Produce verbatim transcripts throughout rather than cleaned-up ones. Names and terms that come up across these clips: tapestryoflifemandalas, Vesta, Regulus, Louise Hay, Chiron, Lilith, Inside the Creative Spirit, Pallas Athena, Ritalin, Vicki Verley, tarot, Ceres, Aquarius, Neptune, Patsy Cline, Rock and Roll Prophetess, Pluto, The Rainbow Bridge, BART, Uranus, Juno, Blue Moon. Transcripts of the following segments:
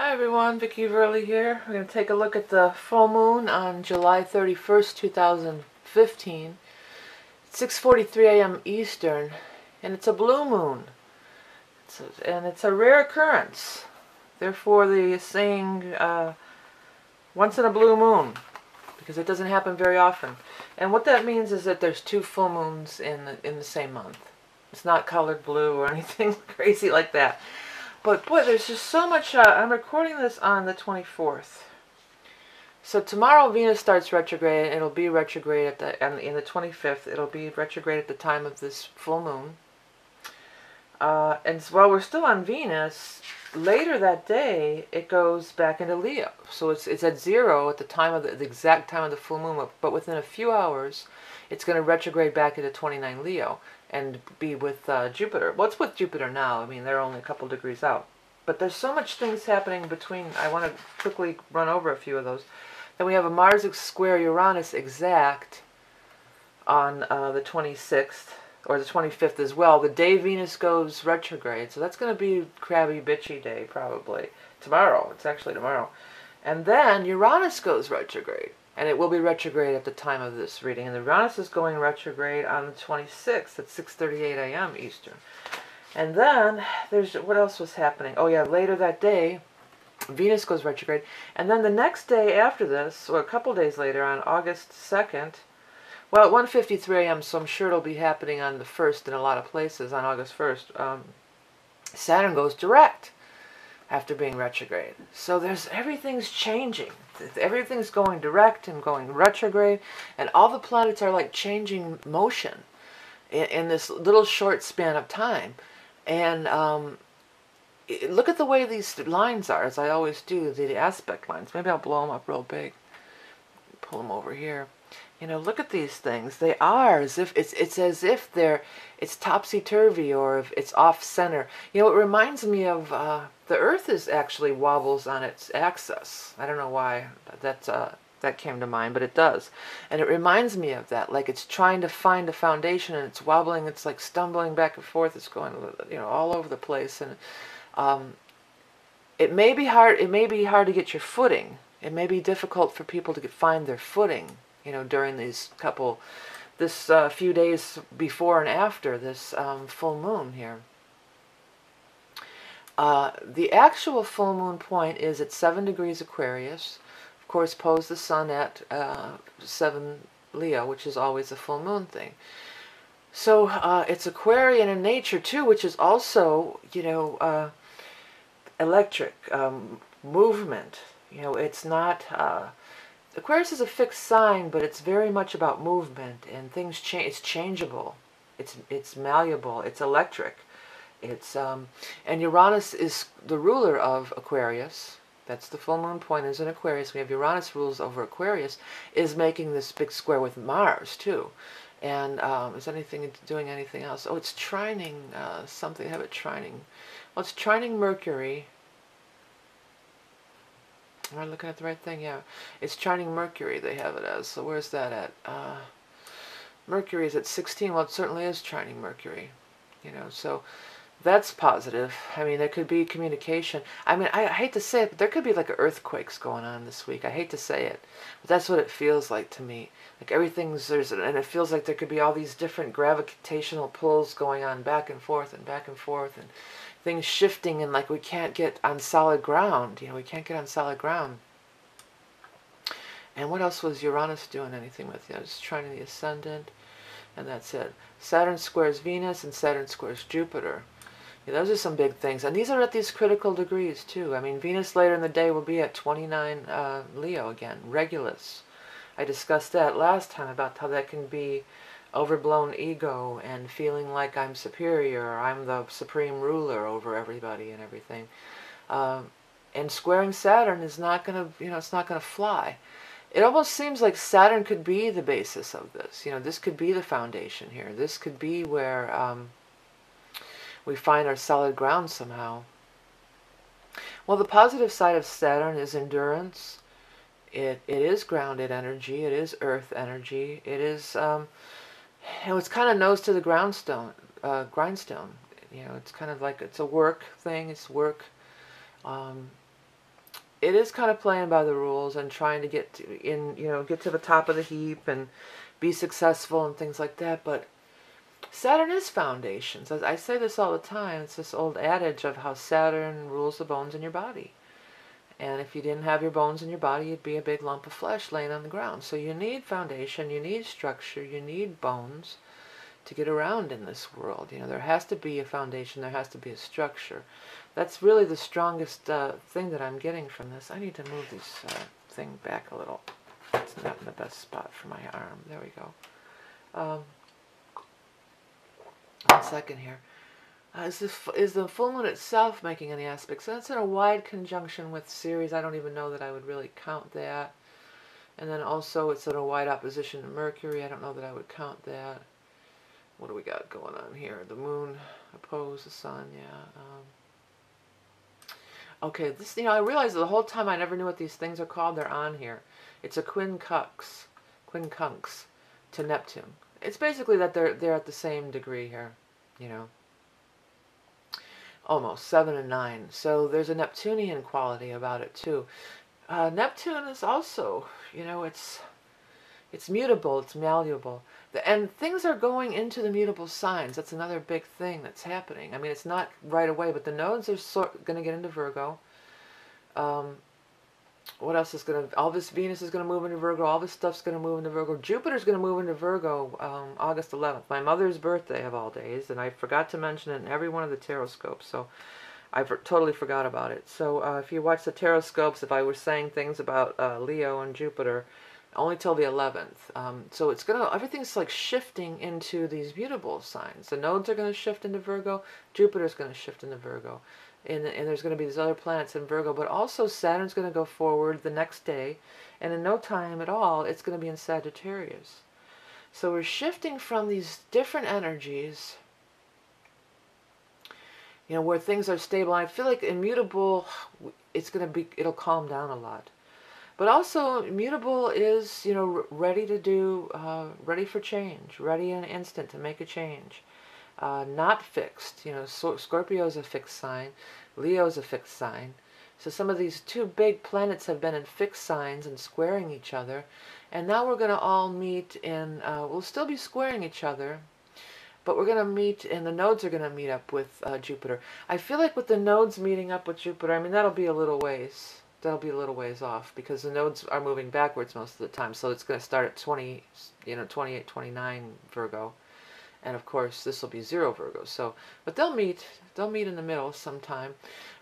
Hi everyone, Vicki Verley here. We're going to take a look at the full moon on July thirty-first, two thousand fifteen. It's six forty-three a m Eastern, and it's a blue moon. It's a, and it's a rare occurrence. Therefore, the saying, uh, once in a blue moon, because it doesn't happen very often. And what that means is that there's two full moons in the, in the same month. It's not colored blue or anything crazy like that. But boy, there's just so much. Uh, I'm recording this on the twenty-fourth. So tomorrow Venus starts retrograde, and it'll be retrograde at the and in the twenty-fifth. It'll be retrograde at the time of this full moon. Uh, and while we're still on Venus, later that day it goes back into Leo. So it's it's at zero at the time of the, the exact time of the full moon. But within a few hours, it's going to retrograde back into twenty-nine Leo and be with uh, Jupiter. Well, it's with Jupiter now. I mean, they're only a couple degrees out. But there's so much things happening between. I want to quickly run over a few of those. Then we have a Mars square Uranus exact on uh, the twenty-sixth, or the twenty-fifth as well, the day Venus goes retrograde. So that's going to be crabby, bitchy day, probably. Tomorrow. It's actually tomorrow. And then Uranus goes retrograde. And it will be retrograde at the time of this reading. And the Uranus is going retrograde on the twenty-sixth at six thirty-eight a m Eastern. And then, there's what else was happening? Oh yeah, later that day, Venus goes retrograde. And then the next day after this, or a couple days later, on August second, well, at one fifty-three a m, so I'm sure it'll be happening on the first in a lot of places, on August first, um, Saturn goes direct after being retrograde. So there's everything's changing. Everything's going direct and going retrograde, and all the planets are like changing motion in, in this little short span of time. And um, it, look at the way these lines are, as I always do, the aspect lines. Maybe I'll blow them up real big. Pull them over here. You know, look at these things. They are as if it's it's as if they're it's topsy-turvy, or if it's off-center. You know, it reminds me of uh, the Earth is actually wobbles on its axis. I don't know why that uh, that came to mind, but it does, and it reminds me of that. Like it's trying to find a foundation, and it's wobbling. It's like stumbling back and forth. It's going, you know, all over the place, and um, it may be hard. It may be hard to get your footing. It may be difficult for people to get, find their footing. You know, during these couple, this uh, few days before and after this um, full moon here. Uh, the actual full moon point is at seven degrees Aquarius. Of course, pose the sun at uh, seven Leo, which is always a full moon thing. So uh, it's Aquarian in nature too, which is also, you know, uh, electric um, movement. You know, it's not. Uh, Aquarius is a fixed sign, but it's very much about movement and things change. It's changeable, it's it's malleable, it's electric, it's um, and Uranus is the ruler of Aquarius. That's the full moon point is in Aquarius. We have Uranus rules over Aquarius, is making this big square with Mars too, and um, is anything doing anything else? Oh, it's trining uh, something. Have it trining. Well, it's trining Mercury. Am I looking at the right thing? Yeah. It's trining Mercury, they have it as. So where's that at? Uh, Mercury is at sixteen. Well, it certainly is trining Mercury. You know, so that's positive. I mean, there could be communication. I mean, I, I hate to say it, but there could be like earthquakes going on this week. I hate to say it, but that's what it feels like to me. Like everything's, there's, and it feels like there could be all these different gravitational pulls going on back and forth and back and forth and things shifting, and like we can't get on solid ground. You know, we can't get on solid ground. And what else was Uranus doing anything with? You know, just trying to the ascendant, and that's it. Saturn squares Venus and Saturn squares Jupiter. Yeah, those are some big things, and these are at these critical degrees too. I mean, Venus later in the day will be at twenty-nine uh, Leo again, Regulus. I discussed that last time about how that can be overblown ego and feeling like I'm superior, or I'm the supreme ruler over everybody and everything. Um, and squaring Saturn is not going to, you know, it's not going to fly. It almost seems like Saturn could be the basis of this. You know, this could be the foundation here. This could be where um, we find our solid ground somehow. Well, the positive side of Saturn is endurance. It it is grounded energy. It is earth energy. It is. Um, You know, it's kind of nose to the grindstone, uh, grindstone. You know, it's kind of like, it's a work thing, it's work. Um, it is kind of playing by the rules and trying to get to in, you know, get to the top of the heap and be successful and things like that. But Saturn is foundations. I say this all the time. It's this old adage of how Saturn rules the bones in your body. And if you didn't have your bones in your body, you'd be a big lump of flesh laying on the ground. So you need foundation, you need structure, you need bones to get around in this world. You know, there has to be a foundation, there has to be a structure. That's really the strongest uh, thing that I'm getting from this. I need to move this uh, thing back a little. It's not in the best spot for my arm. There we go. Um, one second here. Uh, is, this, is the full moon itself making any aspects? So that's in a wide conjunction with Ceres. I don't even know that I would really count that. And then also it's in a wide opposition to Mercury. I don't know that I would count that. What do we got going on here? The moon opposed the sun, yeah. Um, okay, this, you know, I realized the whole time I never knew what these things are called. They're on here. It's a quincunx, quincunx to Neptune. It's basically that they're, they're at the same degree here, you know. Almost, seven and nine. So there's a Neptunian quality about it too. Uh, Neptune is also, you know, it's it's mutable, it's malleable. The, and things are going into the mutable signs. That's another big thing that's happening. I mean, it's not right away, but the nodes are sort, going to get into Virgo. Um, what else is going to, all this Venus is going to move into Virgo, all this stuff's going to move into Virgo. Jupiter's going to move into Virgo um, August eleventh, my mother's birthday of all days, and I forgot to mention it in every one of the tarot scopes, so I totally forgot about it. So uh, if you watch the tarot scopes, if I were saying things about uh, Leo and Jupiter, only till the eleventh. Um, so it's going to, everything's like shifting into these mutable signs. The nodes are going to shift into Virgo, Jupiter's going to shift into Virgo. And, and there's going to be these other planets in Virgo, but also Saturn's going to go forward the next day, and in no time at all, it's going to be in Sagittarius. So we're shifting from these different energies, you know, where things are stable. I feel like immutable, it's going to be, it'll calm down a lot. But also, immutable is, you know, ready to do, uh, ready for change, ready in an instant to make a change. Uh, not fixed, you know, Scorpio is a fixed sign, Leo is a fixed sign. So some of these two big planets have been in fixed signs and squaring each other. And now we're going to all meet in, uh, we'll still be squaring each other, but we're going to meet, and the nodes are going to meet up with uh, Jupiter. I feel like with the nodes meeting up with Jupiter, I mean, that'll be a little ways, that'll be a little ways off because the nodes are moving backwards most of the time. So it's going to start at twenty, you know, twenty-eight, twenty-nine Virgo. And of course, this will be zero Virgo. So, but they'll meet. They'll meet in the middle sometime.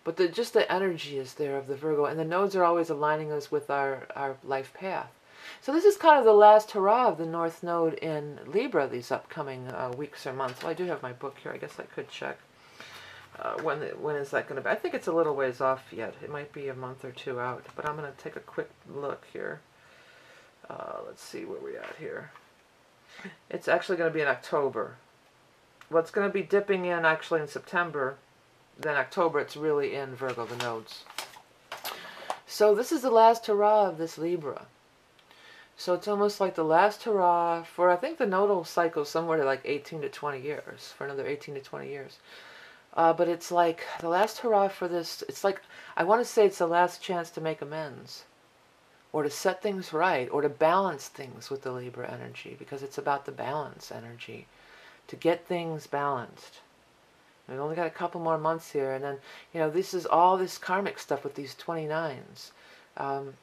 But the, just the energy is there of the Virgo, and the nodes are always aligning us with our our life path. So this is kind of the last hurrah of the North Node in Libra these upcoming uh, weeks or months. Well, I do have my book here. I guess I could check uh, when the, when is that going to be. I think it's a little ways off yet. It might be a month or two out. But I'm going to take a quick look here. Uh, let's see where we're at here. It's actually going to be in October. Well, it's going to be dipping in actually in September. Then October, it's really in Virgo, the nodes. So this is the last hurrah of this Libra. So it's almost like the last hurrah for, I think the nodal cycle is somewhere to like eighteen to twenty years, for another eighteen to twenty years. Uh, but it's like the last hurrah for this. It's like, I want to say it's the last chance to make amends, or to set things right, or to balance things with the Libra energy, because it's about the balance energy, to get things balanced. We've only got a couple more months here, and then, you know, this is all this karmic stuff with these twenty-nines. Um,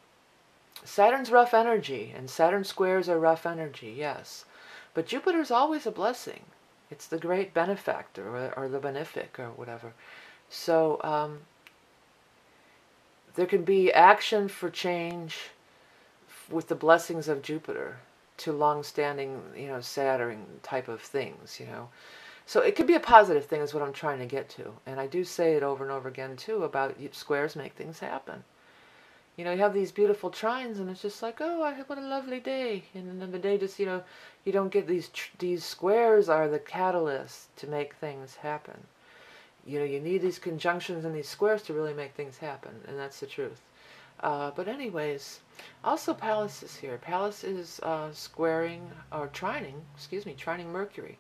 Saturn's rough energy, and Saturn squares are rough energy, yes. But Jupiter's always a blessing. It's the great benefactor, or, or the benefic, or whatever. So, um, there can be action for change with the blessings of Jupiter to long-standing, you know, Saturn type of things, you know. So it could be a positive thing is what I'm trying to get to. And I do say it over and over again, too, about squares make things happen. You know, you have these beautiful trines, and it's just like, oh, I what a lovely day. And then the day just, you know, you don't get these, these squares are the catalyst to make things happen. You know, you need these conjunctions and these squares to really make things happen, and that's the truth. Uh, but anyways, also Pallas is here. Pallas is uh, squaring, or trining, excuse me, trining Mercury.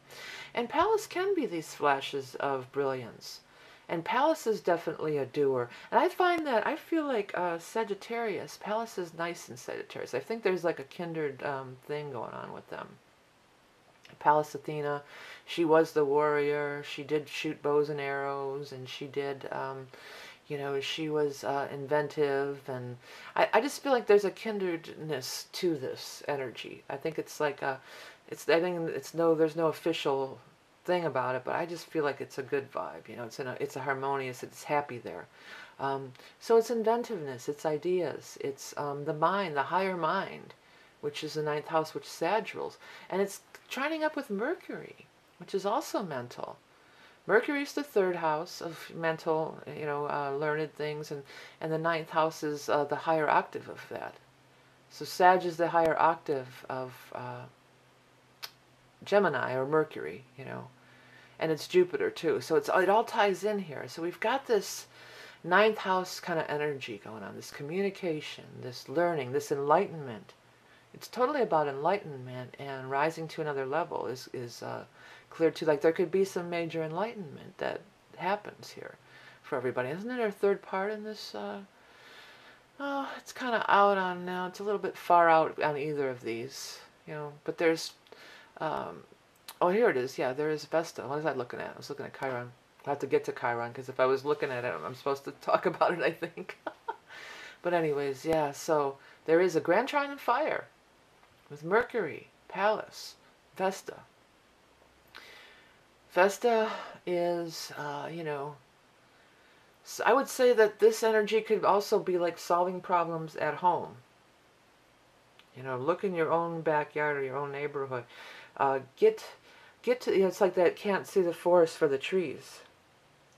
And Pallas can be these flashes of brilliance. And Pallas is definitely a doer. And I find that, I feel like uh, Sagittarius, Pallas is nice in Sagittarius. I think there's like a kindred um, thing going on with them. Pallas Athena, she was the warrior. She did shoot bows and arrows, and she did, um, you know, she was uh, inventive. And I, I just feel like there's a kindredness to this energy. I think it's like a, it's, I think it's no, there's no official thing about it, but I just feel like it's a good vibe, you know, it's in a, it's a harmonious, it's happy there. Um, so it's inventiveness, it's ideas, it's um, the mind, the higher mind, which is the ninth house, which is Sag rules. And it's trining up with Mercury, which is also mental. Mercury's the third house of mental, you know, uh, learned things, and, and the ninth house is uh, the higher octave of that. So Sag is the higher octave of uh, Gemini or Mercury, you know, and it's Jupiter too. So it's, it all ties in here. So we've got this ninth house kind of energy going on, this communication, this learning, this enlightenment. It's totally about enlightenment, and rising to another level is, is uh, clear too. Like there could be some major enlightenment that happens here for everybody. Isn't it our third part in this? Uh, oh, it's kind of out on now. It's a little bit far out on either of these, you know, but there's Um, oh, here it is. Yeah, there is Vesta. What was I looking at? I was looking at Chiron. I have to get to Chiron, because if I was looking at it, I'm supposed to talk about it, I think. But anyways, yeah, so there is a grand trine in fire with Mercury, Pallas, Vesta. Vesta is, uh, you know, so I would say that this energy could also be like solving problems at home. You know, look in your own backyard or your own neighborhood. Uh, get, get to, you know, it's like that can't see the forest for the trees.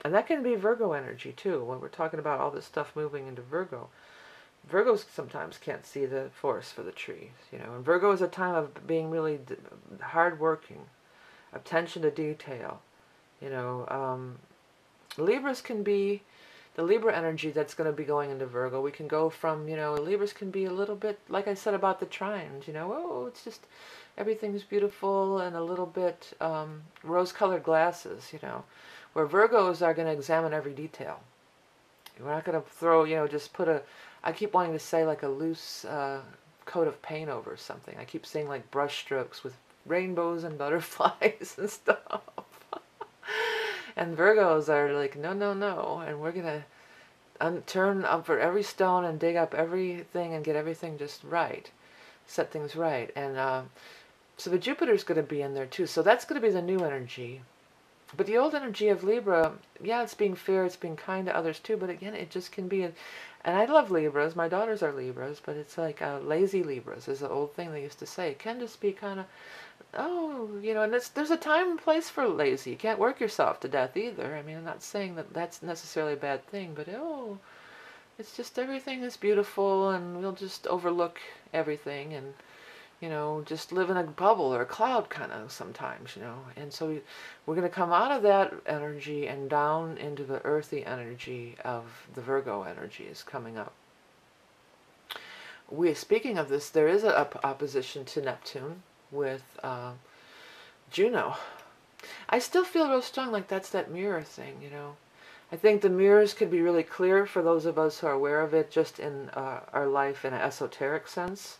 And that can be Virgo energy too, when we're talking about all this stuff moving into Virgo. Virgos sometimes can't see the forest for the trees, you know. And Virgo is a time of being really hard working, attention to detail, you know. Um, Libras can be the Libra energy that's going to be going into Virgo. We can go from, you know, Libras can be a little bit, like I said about the trines, you know, oh, it's just, everything's beautiful and a little bit um, rose-colored glasses, you know, where Virgos are going to examine every detail. We're not going to throw, you know, just put a, I keep wanting to say like a loose uh, coat of paint over something. I keep saying like brush strokes with rainbows and butterflies and stuff. And Virgos are like, no, no, no. And we're going to turn up for every stone and dig up everything and get everything just right. Set things right. And uh, so the Jupiter's going to be in there too. So that's going to be the new energy. But the old energy of Libra, yeah, it's being fair. It's being kind to others too. But again, it just can be. A, and I love Libras. My daughters are Libras. But it's like uh, lazy Libras is the old thing they used to say. It can just be kind of, oh, you know, and it's, there's a time and place for lazy. You can't work yourself to death either. I mean, I'm not saying that that's necessarily a bad thing, but oh, it's just everything is beautiful and we'll just overlook everything and, you know, just live in a bubble or a cloud kind of sometimes, you know. And so we, we're going to come out of that energy and down into the earthy energy of the Virgo energy is coming up. We, speaking of this, there is an op opposition to Neptune with uh, Juno. I still feel real strong, like that's that mirror thing, you know. I think the mirrors could be really clear for those of us who are aware of it, just in uh, our life in an esoteric sense,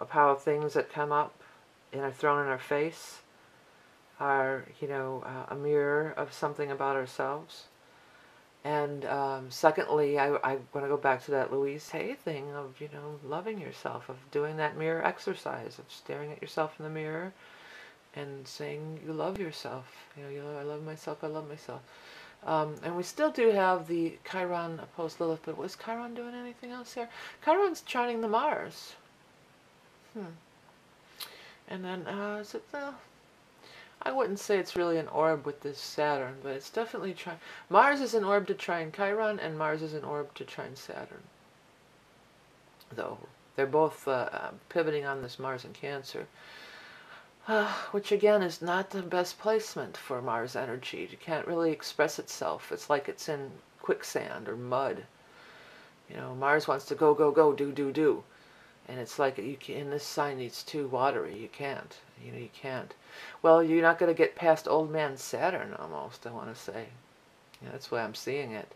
of how things that come up and are thrown in our face are, you know, uh, a mirror of something about ourselves. And um, secondly, I, I want to go back to that Louise Hay thing of, you know, loving yourself, of doing that mirror exercise, of staring at yourself in the mirror and saying you love yourself. You know, you love, I love myself, I love myself. Um, and we still do have the Chiron opposed Lilith, but was Chiron doing anything else here? Chiron's trining the Mars. Hmm. And then, uh, is it the... I wouldn't say it's really an orb with this Saturn, but it's definitely trying. Mars is an orb to trine Chiron, and Mars is an orb to trine Saturn. Though they're both uh, uh, pivoting on this Mars and Cancer, uh, which again is not the best placement for Mars energy. It can't really express itself. It's like it's in quicksand or mud. You know, Mars wants to go, go, go, do, do, do, and it's like you can. And this sign, it's too watery. You can't. You know, you can't. Well, you're not going to get past old man Saturn, almost, I want to say. You know, that's the way I'm seeing it.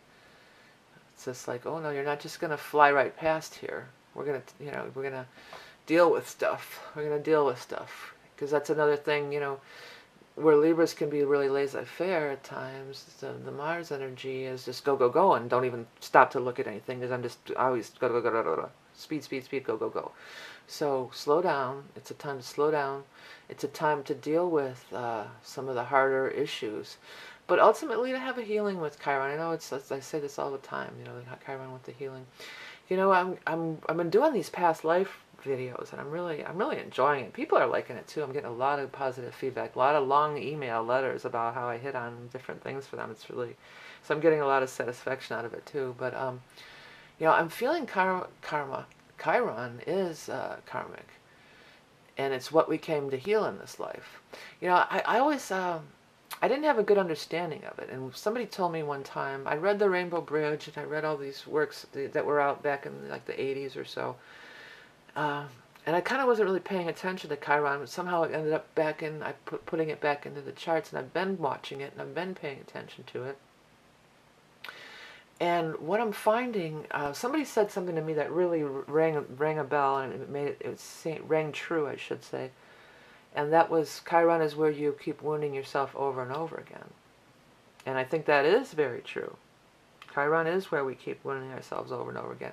It's just like, oh no, you're not just going to fly right past here. We're going to, you know, we're going to deal with stuff. We're going to deal with stuff. Because that's another thing, you know, where Libras can be really laissez-faire at times. The, the Mars energy is just go, go, go, and don't even stop to look at anything. Because I'm just I always go, go, go, go, go, go. Speed, speed, speed, go, go, go. So slow down. It's a time to slow down. It's a time to deal with uh, some of the harder issues. But ultimately to have a healing with Chiron. I know it's, I say this all the time, you know, Chiron with the healing. You know, I'm, I'm, I've been doing these past life videos, and I'm really, I'm really enjoying it. People are liking it too. I'm getting a lot of positive feedback, a lot of long email letters about how I hit on different things for them. It's really, so I'm getting a lot of satisfaction out of it too. But, um, you know, I'm feeling karma, karma. Chiron is uh, karmic, and it's what we came to heal in this life. You know, I, I always, uh, I didn't have a good understanding of it, and somebody told me one time, I read The Rainbow Bridge, and I read all these works that were out back in like the eighties or so, uh, and I kind of wasn't really paying attention to Chiron, but somehow it ended up back in, I put, putting it back into the charts, and I've been watching it, and I've been paying attention to it. And what I'm finding, uh, somebody said something to me that really rang rang a bell, and it made it, it rang true, I should say. And that was, Chiron is where you keep wounding yourself over and over again. And I think that is very true. Chiron is where we keep wounding ourselves over and over again.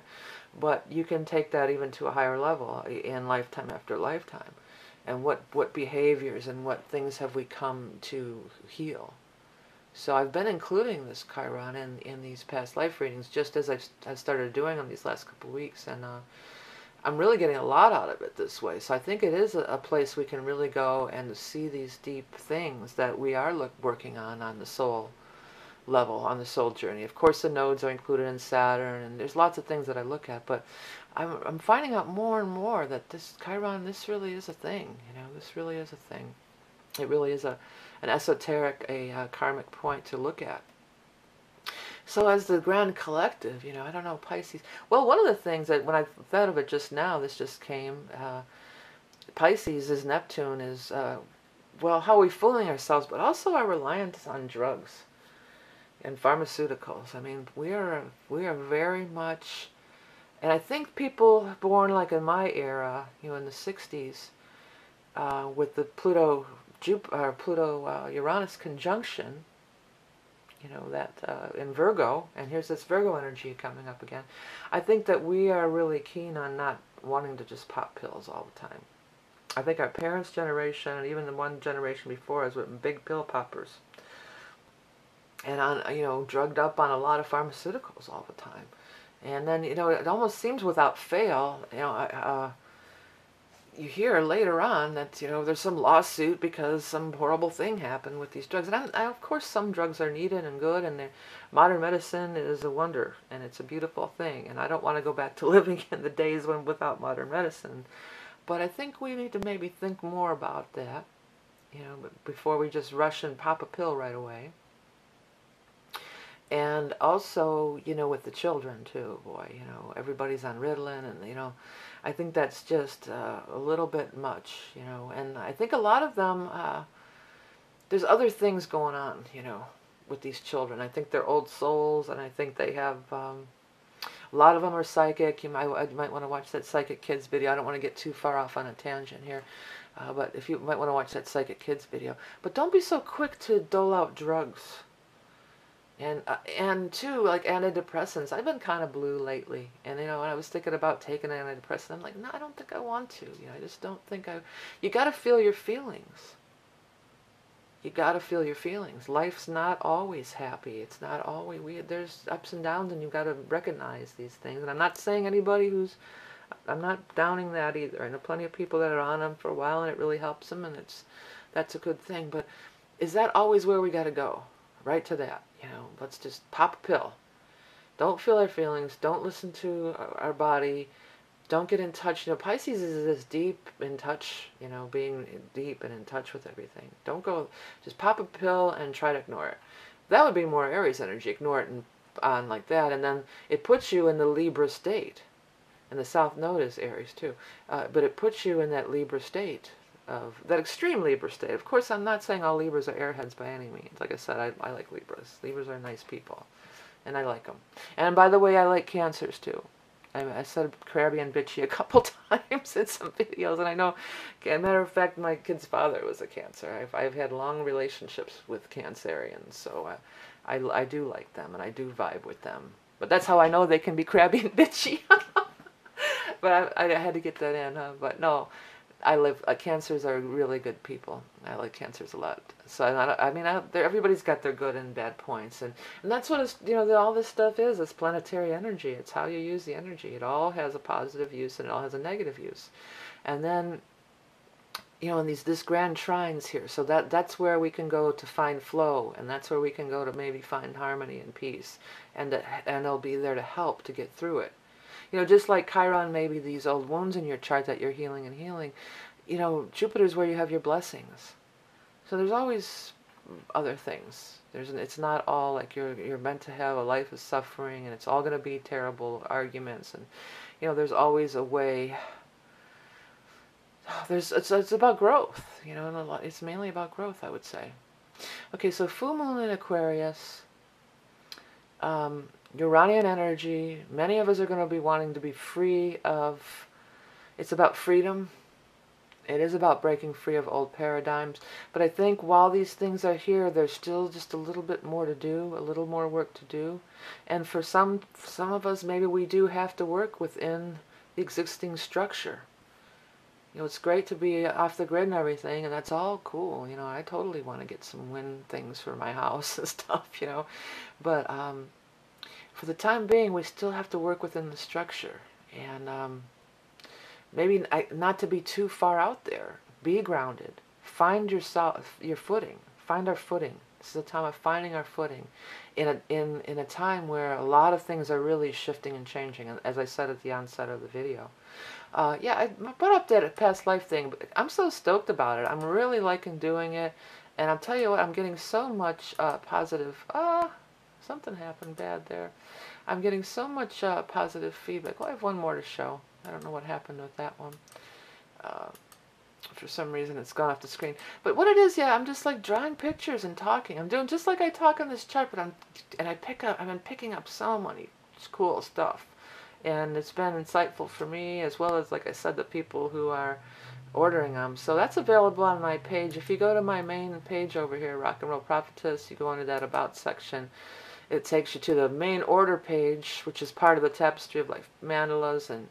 But you can take that even to a higher level in lifetime after lifetime. And what, what behaviors and what things have we come to heal? So I've been including this Chiron in, in these past life readings, just as I've, I've started doing them these last couple of weeks. And uh, I'm really getting a lot out of it this way. So I think it is a, a place we can really go and see these deep things that we are look, working on on the soul level, on the soul journey. Of course, the nodes are included in Saturn, and there's lots of things that I look at. But I'm, I'm finding out more and more that this Chiron, this really is a thing. You know, this really is a thing. It really is a an esoteric, a uh, karmic point to look at. So as the grand collective, you know, I don't know, Pisces. Well, one of the things that when I thought of it just now, this just came, uh, Pisces is Neptune is, uh, well, how are we fooling ourselves, but also our reliance on drugs and pharmaceuticals. I mean, we are, we are very much, and I think people born like in my era, you know, in the sixties, uh, with the Pluto, Jupiter, Pluto, uh, Uranus conjunction, you know, that uh, in Virgo, and here's this Virgo energy coming up again. I think that we are really keen on not wanting to just pop pills all the time. I think our parents' generation, and even the one generation before us, were big pill poppers, and on, you know, drugged up on a lot of pharmaceuticals all the time. And then, you know, it almost seems without fail, you know, uh, you hear later on that, you know, there's some lawsuit because some horrible thing happened with these drugs. And I, I, of course, some drugs are needed and good, and modern medicine is a wonder, and it's a beautiful thing. And I don't want to go back to living in the days when without modern medicine. But I think we need to maybe think more about that, you know, before we just rush and pop a pill right away. And also, you know, with the children too, boy, you know, everybody's on Ritalin, and, you know, I think that's just uh, a little bit much, you know, and I think a lot of them, uh, there's other things going on, you know, with these children. I think they're old souls, and I think they have, um, a lot of them are psychic. You might, you might want to watch that Psychic Kids video. I don't want to get too far off on a tangent here, uh, but if you might want to watch that Psychic Kids video. But don't be so quick to dole out drugs. And, uh, and too, like antidepressants. I've been kind of blue lately. And, you know, when I was thinking about taking an antidepressant, I'm like, no, I don't think I want to. You know, I just don't think I... You got to feel your feelings. You got to feel your feelings. Life's not always happy. It's not always... We, there's ups and downs, and you've got to recognize these things. And I'm not saying anybody who's... I'm not downing that either. I know plenty of people that are on them for a while, and it really helps them, and it's that's a good thing. But is that always where we got to go? Right to that. You know, let's just pop a pill. Don't feel our feelings. Don't listen to our body. Don't get in touch. You know, Pisces is this deep in touch, you know, being deep and in touch with everything. Don't go, just pop a pill and try to ignore it. That would be more Aries energy. Ignore it and on like that. And then it puts you in the Libra state. And the South Node is Aries too. Uh, but it puts you in that Libra state of that extreme Libra state. Of course, I'm not saying all Libras are airheads by any means. Like I said, I, I like Libras. Libras are nice people, and I like them. And by the way, I like Cancers too. I, I said crabby and bitchy a couple times in some videos, and I know, as a matter of fact, my kid's father was a Cancer. I've, I've had long relationships with Cancerians, so I, I, I do like them, and I do vibe with them. But that's how I know they can be crabby and bitchy. But I, I had to get that in, huh? But no, I live, uh, Cancers are really good people. I like Cancers a lot. So, I, I mean, I, everybody's got their good and bad points. And, and that's what, it's, you know, the, all this stuff is. It's planetary energy. It's how you use the energy. It all has a positive use and it all has a negative use. And then, you know, and these, this grand trines here. So that, that's where we can go to find flow. And that's where we can go to maybe find harmony and peace. And, and they'll be there to help to get through it. You know, just like Chiron, maybe these old wounds in your chart that you're healing and healing, you know, Jupiter's where you have your blessings. So there's always other things. There's, it's not all like you're, you're meant to have a life of suffering and it's all going to be terrible arguments. And, you know, there's always a way. There's, it's, it's about growth, you know, and a lot, it's mainly about growth, I would say. Okay, so full moon in Aquarius. Um, Uranian energy, many of us are going to be wanting to be free of, it's about freedom. It is about breaking free of old paradigms. But I think while these things are here, there's still just a little bit more to do, a little more work to do. And for some, some of us, maybe we do have to work within the existing structure. You know, it's great to be off the grid and everything, and that's all cool. You know, I totally want to get some wind things for my house and stuff, you know. But, um... for the time being, we still have to work within the structure. And um, maybe I, not to be too far out there. Be grounded. Find yourself, your footing. Find our footing. This is a time of finding our footing in a, in, in a time where a lot of things are really shifting and changing, as I said at the onset of the video. Uh, yeah, I put up that past life thing, but I'm so stoked about it. I'm really liking doing it. And I'll tell you what, I'm getting so much uh, positive... Uh, Something happened bad there. I'm getting so much uh, positive feedback. Well, I have one more to show. I don't know what happened with that one. Uh, for some reason, it's gone off the screen. But what it is, yeah, I'm just like drawing pictures and talking. I'm doing just like I talk on this chart, but I'm and I pick up. I've been picking up so many cool stuff, and it's been insightful for me as well as, like I said, the people who are ordering them. So that's available on my page. If you go to my main page over here, Rock and Roll Prophetess, you go into that About section. It takes you to the main order page, which is part of the Tapestry of Life Mandalas, and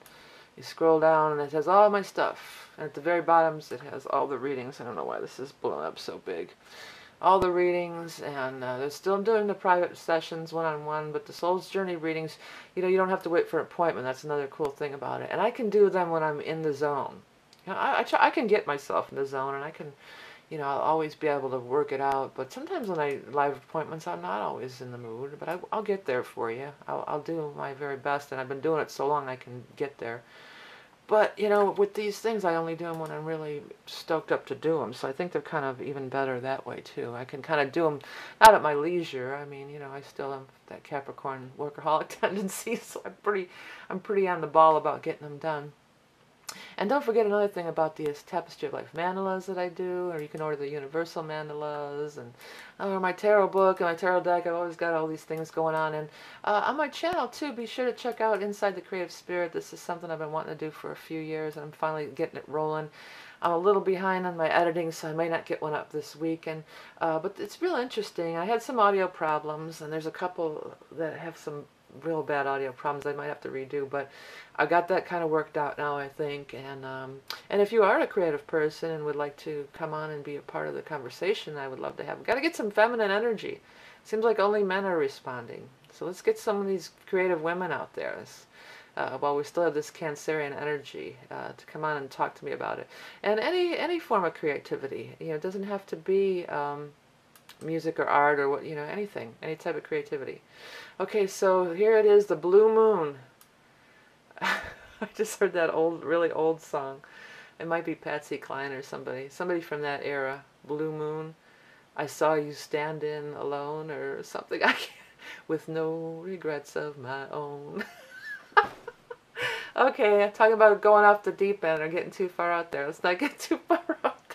you scroll down, and it has all my stuff. And at the very bottoms, it has all the readings. I don't know why this is blown up so big. All the readings, and uh, they're still doing the private sessions one-on-one, but the Soul's Journey readings, you know, you don't have to wait for an appointment. That's another cool thing about it. And I can do them when I'm in the zone. You know, I, I, try, I can get myself in the zone, and I can... You know, I'll always be able to work it out. But sometimes when I live appointments, I'm not always in the mood. But I, I'll get there for you. I'll, I'll do my very best. And I've been doing it so long I can get there. But, you know, with these things, I only do them when I'm really stoked up to do them. So I think they're kind of even better that way, too. I can kind of do them, not at my leisure. I mean, you know, I still have that Capricorn workaholic tendency. So I'm pretty, I'm pretty on the ball about getting them done. And don't forget another thing about these Tapestry of Life mandalas that I do, or you can order the universal mandalas, and or my tarot book and my tarot deck. I've always got all these things going on. And uh, on my channel, too, be sure to check out Inside the Creative Spirit. This is something I've been wanting to do for a few years, and I'm finally getting it rolling. I'm a little behind on my editing, so I may not get one up this week. And uh, but it's real interesting. I had some audio problems, and there's a couple that have some real bad audio problems I might have to redo, but I got that kind of worked out now, I think. And um, and if you are a creative person and would like to come on and be a part of the conversation, I would love to have. We've got to get some feminine energy. Seems like only men are responding. So let's get some of these creative women out there uh, while we still have this Cancerian energy uh, to come on and talk to me about it. And any any form of creativity, you know, it doesn't have to be um, music or art or what, you know, anything, any type of creativity. Okay, so here it is, the Blue Moon. I just heard that old, really old song. It might be Patsy Cline or somebody, somebody from that era. Blue Moon, I saw you stand in alone or something. I can't, with no regrets of my own. Okay, I'm talking about going off the deep end or getting too far out there. Let's not get too far out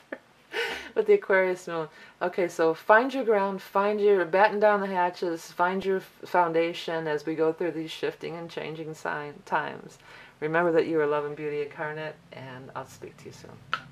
with the Aquarius moon. Okay, so find your ground, find your, batten down the hatches, find your foundation as we go through these shifting and changing sign times. Remember that you are love and beauty incarnate, and I'll speak to you soon.